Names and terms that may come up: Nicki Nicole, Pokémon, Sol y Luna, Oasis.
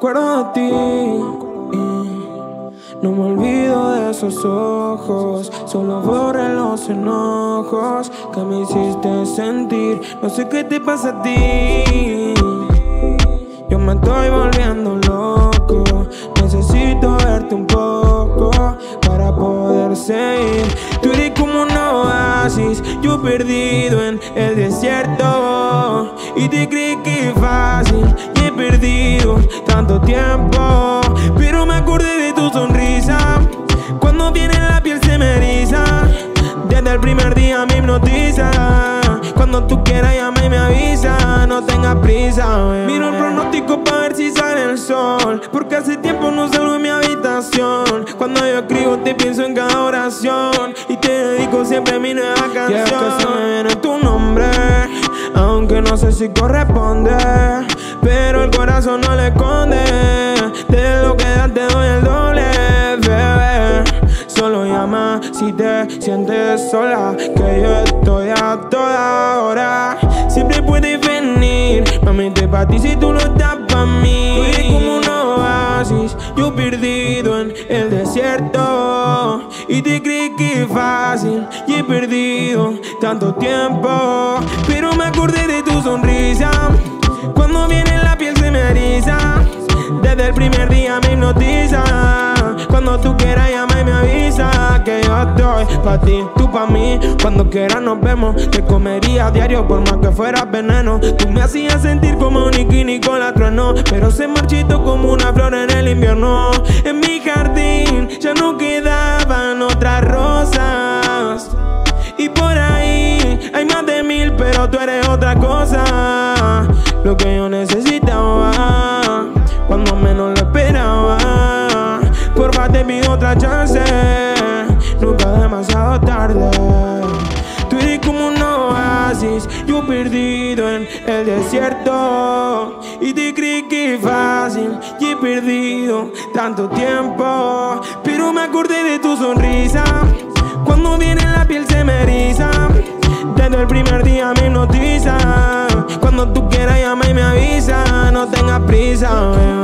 acuerdo de ti, no me olvido de esos ojos. Solo borré los enojos que me hiciste sentir. No sé qué te pasa a ti, yo me estoy volviendo loco. Necesito verte un poco para poder seguir. Tú eres como una oasis, yo perdido en el desierto. Y te creí que fácil, y he perdido tanto tiempo. Pero me acordé de tu sonrisa, cuando viene la piel se me eriza. Desde el primer día me hipnotiza, cuando tú quieras llama y me avisa. No tengas prisa, bebé. Miro el pronóstico para ver si sale el sol, porque hace tiempo no salgo de mi habitación. Cuando yo escribo te pienso en cada oración, y te dedico siempre mi nueva canción. Y es que se me viene tu nombre, aunque no sé si corresponde, pero el corazón no le esconde. De lo que das te doy el doble, bebé. Solo llama si te sientes sola, que yo estoy a toda hora. Siempre puedes venir, mami, estoy pa' ti si tú no estás pa' mí. Tú eres como una oasis, yo perdido en el desierto. Y te creí que fácil, y he perdido tanto tiempo. Pero me acordé de tu sonrisa, cuando viene la piel se me eriza. Desde el primer día me hipnotiza, cuando tú quieras llama y me avisa. Que yo estoy pa' ti, tú pa' mí, cuando quieras nos vemos. Te comería a diario por más que fueras veneno. Tú me hacías sentir como Nicki Nicole trueno, pero se marchito como una flor en el invierno. En mi jardín ya no quedaban otras rosas, y por ahí hay más de 1000, pero tú eres otra cosa. Lo que yo necesitaba, cuando menos lo esperaba. Porfa, te pido otra chance, nunca demasiado tarde. Tú eres como una oasis, yo perdido en el desierto. Y te creí que fácil, y he perdido tanto tiempo. Pero me acordé de tu sonrisa, cuando viene la piel se me eriza. Desde el primer día me hipnotiza, cuando tú quieras llama y me avisa. No tengas prisa, bebé.